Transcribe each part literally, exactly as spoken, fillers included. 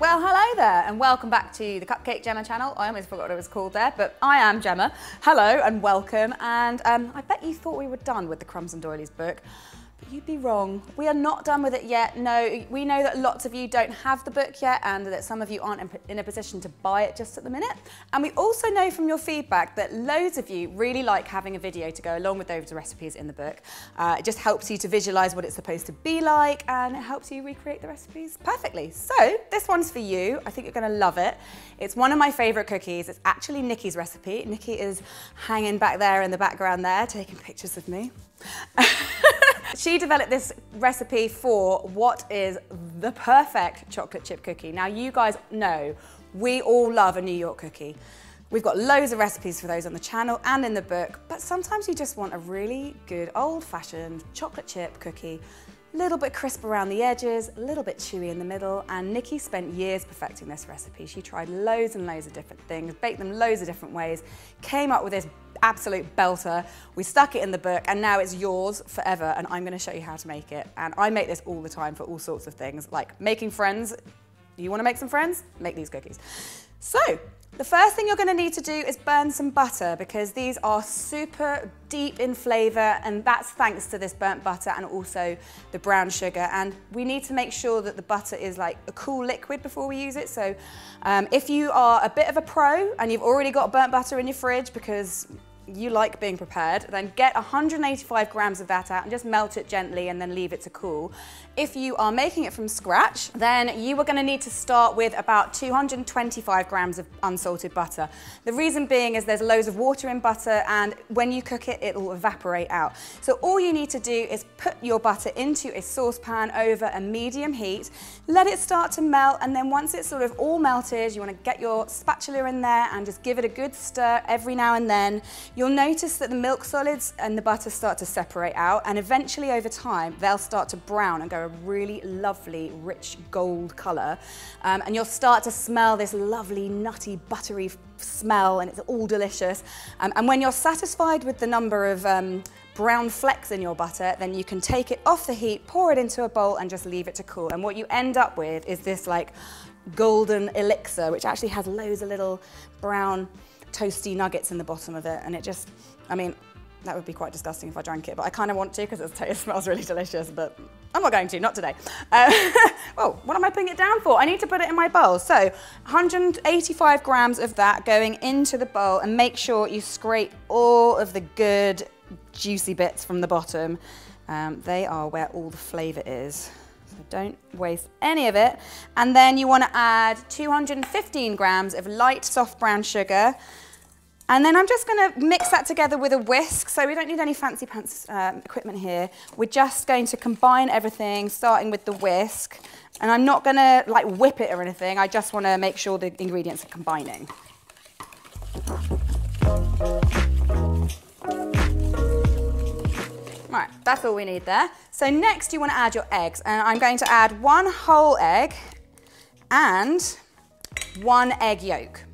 Well, hello there, and welcome back to the Cupcake Jemma channel. I almost forgot what it was called there, but I am Jemma. Hello and welcome, and um, I bet you thought we were done with the Crumbs and Doilies book. You'd be wrong. We are not done with it yet. No, we know that lots of you don't have the book yet and that some of you aren't in a position to buy it just at the minute. And we also know from your feedback that loads of you really like having a video to go along with those recipes in the book. Uh, it just helps you to visualise what it's supposed to be like and it helps you recreate the recipes perfectly. So this one's for you. I think you're going to love it. It's one of my favourite cookies. It's actually Nikki's recipe. Nikki is hanging back there in the background there, taking pictures of me. She developed this recipe for what is the perfect chocolate chip cookie. Now you guys know we all love a New York cookie. We've got loads of recipes for those on the channel and in the book, but sometimes you just want a really good old-fashioned chocolate chip cookie. A little bit crisp around the edges, a little bit chewy in the middle, and Nikki spent years perfecting this recipe. She tried loads and loads of different things, baked them loads of different ways, came up with this absolute belter. We stuck it in the book and now it's yours forever, and I'm going to show you how to make it. And I make this all the time for all sorts of things, like making friends. You want to make some friends? Make these cookies. So the first thing you're going to need to do is burn some butter, because these are super deep in flavour, and that's thanks to this burnt butter and also the brown sugar. And we need to make sure that the butter is like a cool liquid before we use it. So um, if you are a bit of a pro and you've already got burnt butter in your fridge because you like being prepared, then get one hundred eighty-five grams of that out and just melt it gently and then leave it to cool. If you are making it from scratch, then you are going to need to start with about two hundred twenty-five grams of unsalted butter. The reason being is there's loads of water in butter, and when you cook it, it'll evaporate out. So all you need to do is put your butter into a saucepan over a medium heat, let it start to melt, and then once it's sort of all melted, you want to get your spatula in there and just give it a good stir every now and then. You'll notice that the milk solids and the butter start to separate out, and eventually over time they'll start to brown and go a really lovely rich gold colour, um, and you'll start to smell this lovely nutty buttery smell, and it's all delicious. Um, and when you're satisfied with the number of um, brown flecks in your butter, then you can take it off the heat, pour it into a bowl and just leave it to cool. And what you end up with is this like golden elixir, which actually has loads of little brown toasty nuggets in the bottom of it, and it just, I mean, that would be quite disgusting if I drank it, but I kind of want to because it smells really delicious, but I'm not going to, not today. Um, oh, what am I putting it down for? I need to put it in my bowl. So one hundred eighty-five grams of that going into the bowl, and make sure you scrape all of the good juicy bits from the bottom. Um, they are where all the flavour is. So don't waste any of it. And then you want to add two hundred fifteen grams of light soft brown sugar. And then I'm just going to mix that together with a whisk. So we don't need any fancy pants um, equipment here. We're just going to combine everything, starting with the whisk. And I'm not going to like whip it or anything. I just want to make sure the ingredients are combining. Right, that's all we need there. So next you want to add your eggs, and I'm going to add one whole egg and one egg yolk.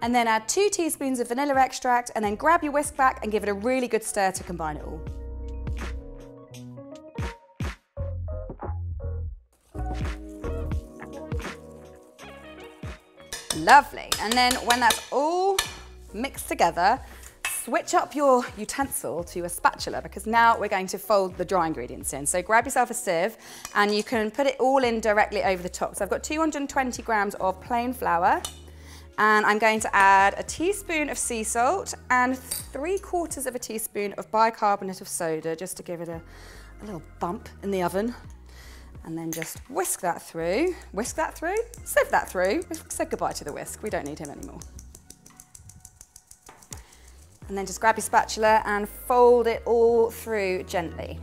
And then add two teaspoons of vanilla extract, and then grab your whisk back and give it a really good stir to combine it all. Lovely, and then when that's all mixed together, switch up your utensil to a spatula, because now we're going to fold the dry ingredients in. So grab yourself a sieve and you can put it all in directly over the top. So I've got two hundred twenty grams of plain flour, and I'm going to add a teaspoon of sea salt and three quarters of a teaspoon of bicarbonate of soda, just to give it a, a little bump in the oven. And then just whisk that through, whisk that through, sieve that through. We've said goodbye to the whisk, we don't need him anymore. And then just grab your spatula and fold it all through gently.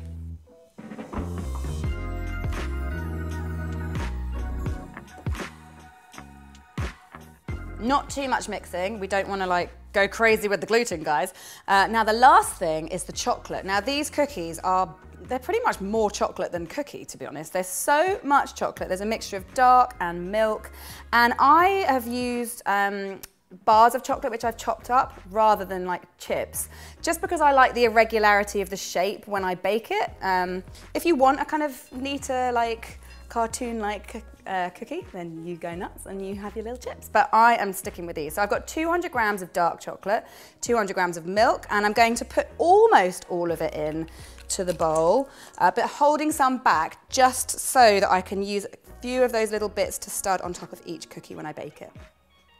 Not too much mixing, we don't want to like go crazy with the gluten, guys. Uh, now the last thing is the chocolate. Now these cookies are, they're pretty much more chocolate than cookie, to be honest. There's so much chocolate. There's a mixture of dark and milk, and I have used um, bars of chocolate which I've chopped up rather than like chips, just because I like the irregularity of the shape when I bake it. Um, if you want a kind of neater, like cartoon like uh, cookie, then you go nuts and you have your little chips. But I am sticking with these. So I've got two hundred grams of dark chocolate, two hundred grams of milk, and I'm going to put almost all of it in to the bowl, uh, but holding some back just so that I can use a few of those little bits to stud on top of each cookie when I bake it.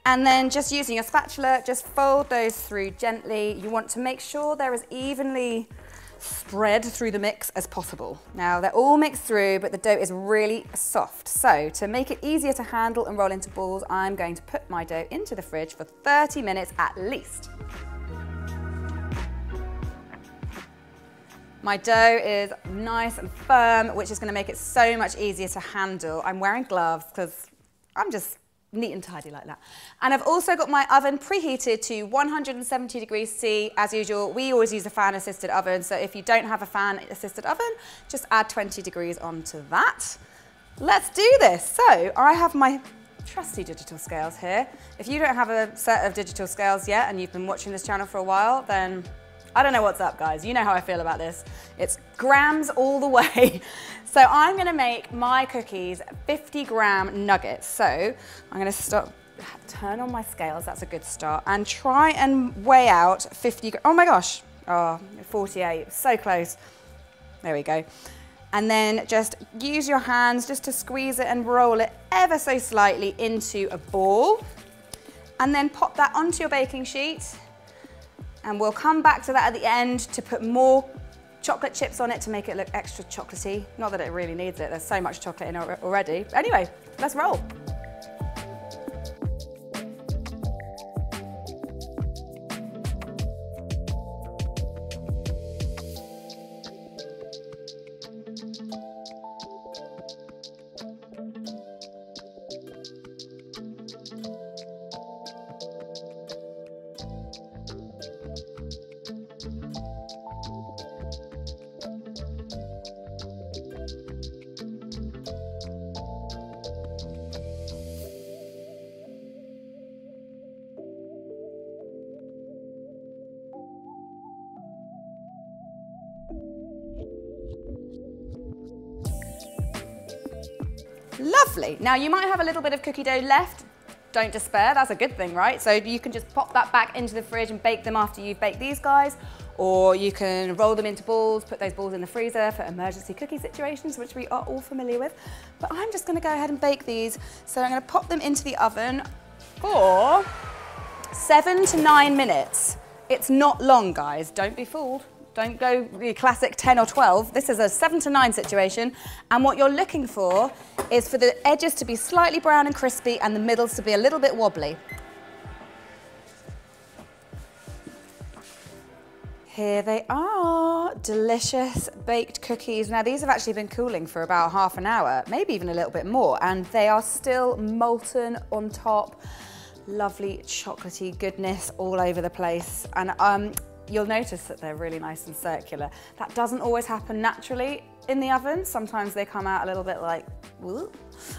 And then just using your spatula, just fold those through gently. You want to make sure they're as evenly spread through the mix as possible. Now they're all mixed through, but the dough is really soft. So to make it easier to handle and roll into balls, I'm going to put my dough into the fridge for thirty minutes at least. My dough is nice and firm, which is going to make it so much easier to handle. I'm wearing gloves because I'm just neat and tidy like that. And I've also got my oven preheated to one hundred seventy degrees C. As usual, we always use a fan-assisted oven, so if you don't have a fan-assisted oven, just add twenty degrees onto that. Let's do this. So I have my trusty digital scales here. If you don't have a set of digital scales yet and you've been watching this channel for a while, then I don't know what's up, guys. You know how I feel about this. It's grams all the way. So I'm gonna make my cookies fifty gram nuggets. So I'm gonna stop, turn on my scales, that's a good start, and try and weigh out fifty, oh my gosh, oh, forty-eight, so close. There we go. And then just use your hands just to squeeze it and roll it ever so slightly into a ball. And then pop that onto your baking sheet. And we'll come back to that at the end to put more chocolate chips on it to make it look extra chocolatey. Not that it really needs it, there's so much chocolate in it already. But anyway, let's roll. Lovely. Now you might have a little bit of cookie dough left. Don't despair, that's a good thing, right? So you can just pop that back into the fridge and bake them after you've baked these guys, or you can roll them into balls, put those balls in the freezer for emergency cookie situations, which we are all familiar with. But I'm just gonna go ahead and bake these. So I'm gonna pop them into the oven for seven to nine minutes. It's not long, guys, don't be fooled. Don't go your classic ten or twelve. This is a seven to nine situation. And what you're looking for is for the edges to be slightly brown and crispy and the middles to be a little bit wobbly. Here they are, delicious baked cookies. Now these have actually been cooling for about half an hour, maybe even a little bit more, and they are still molten on top. Lovely chocolatey goodness all over the place. And um, you'll notice that they're really nice and circular. That doesn't always happen naturally in the oven. Sometimes they come out a little bit like, woo.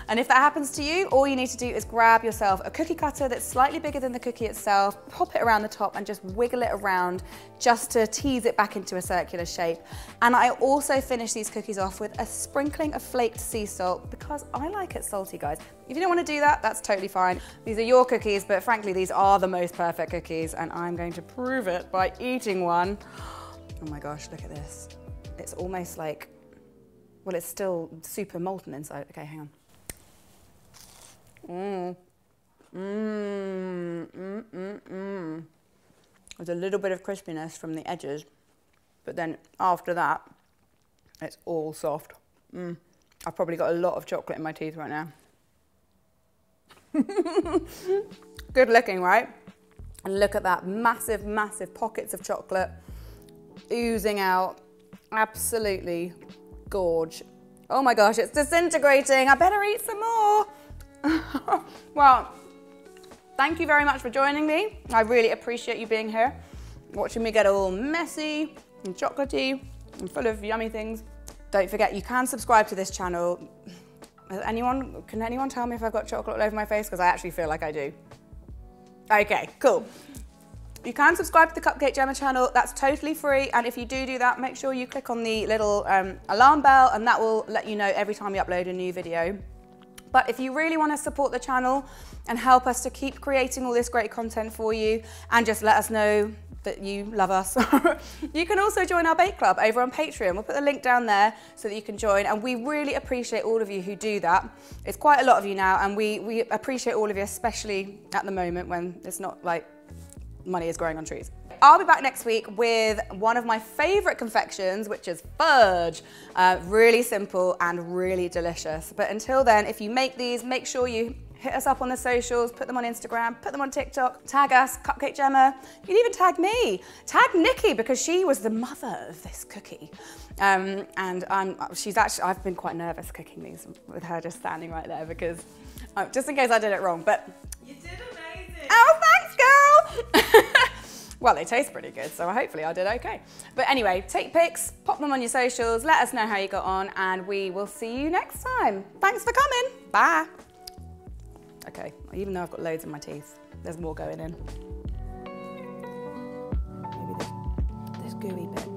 And if that happens to you, all you need to do is grab yourself a cookie cutter that's slightly bigger than the cookie itself, pop it around the top and just wiggle it around just to tease it back into a circular shape. And I also finish these cookies off with a sprinkling of flaked sea salt because I like it salty, guys. If you don't want to do that, that's totally fine. These are your cookies, but frankly, these are the most perfect cookies and I'm going to prove it by eating one. Oh my gosh, look at this. It's almost like, well, it's still super molten inside. Okay, hang on. Mmm. Mmm. Mmm, mmm, mmm. There's a little bit of crispiness from the edges, but then after that, it's all soft. Mmm. I've probably got a lot of chocolate in my teeth right now. Good looking, right? And look at that, massive, massive pockets of chocolate oozing out. Absolutely gorge. Oh my gosh, it's disintegrating. I better eat some more. Well, thank you very much for joining me. I really appreciate you being here, watching me get all messy and chocolatey and full of yummy things. Don't forget, you can subscribe to this channel. Anyone, can anyone tell me if I've got chocolate all over my face? Because I actually feel like I do. Okay, cool. You can subscribe to the Cupcake Jemma channel, that's totally free, and if you do do that, make sure you click on the little um, alarm bell and that will let you know every time we upload a new video. But if you really want to support the channel and help us to keep creating all this great content for you and just let us know that you love us, you can also join our Bake Club over on Patreon. We'll put the link down there so that you can join, and we really appreciate all of you who do that. It's quite a lot of you now, and we, we appreciate all of you, especially at the moment when it's not like money is growing on trees. I'll be back next week with one of my favorite confections, which is fudge. Uh, really simple and really delicious. But until then, if you make these, make sure you hit us up on the socials, put them on Instagram, put them on TikTok, tag us, Cupcake Jemma. You can even tag me, tag Nikki, because she was the mother of this cookie. Um, and I'm, she's actually, I've been quite nervous cooking these with her just standing right there, because uh, just in case I did it wrong, but. You did amazing. Oh, thanks, girl. Well, they taste pretty good, so hopefully I did okay. But anyway, take pics, pop them on your socials, let us know how you got on, and we will see you next time. Thanks for coming. Bye. Okay, even though I've got loads in my teeth, there's more going in. Maybe this, this gooey bit.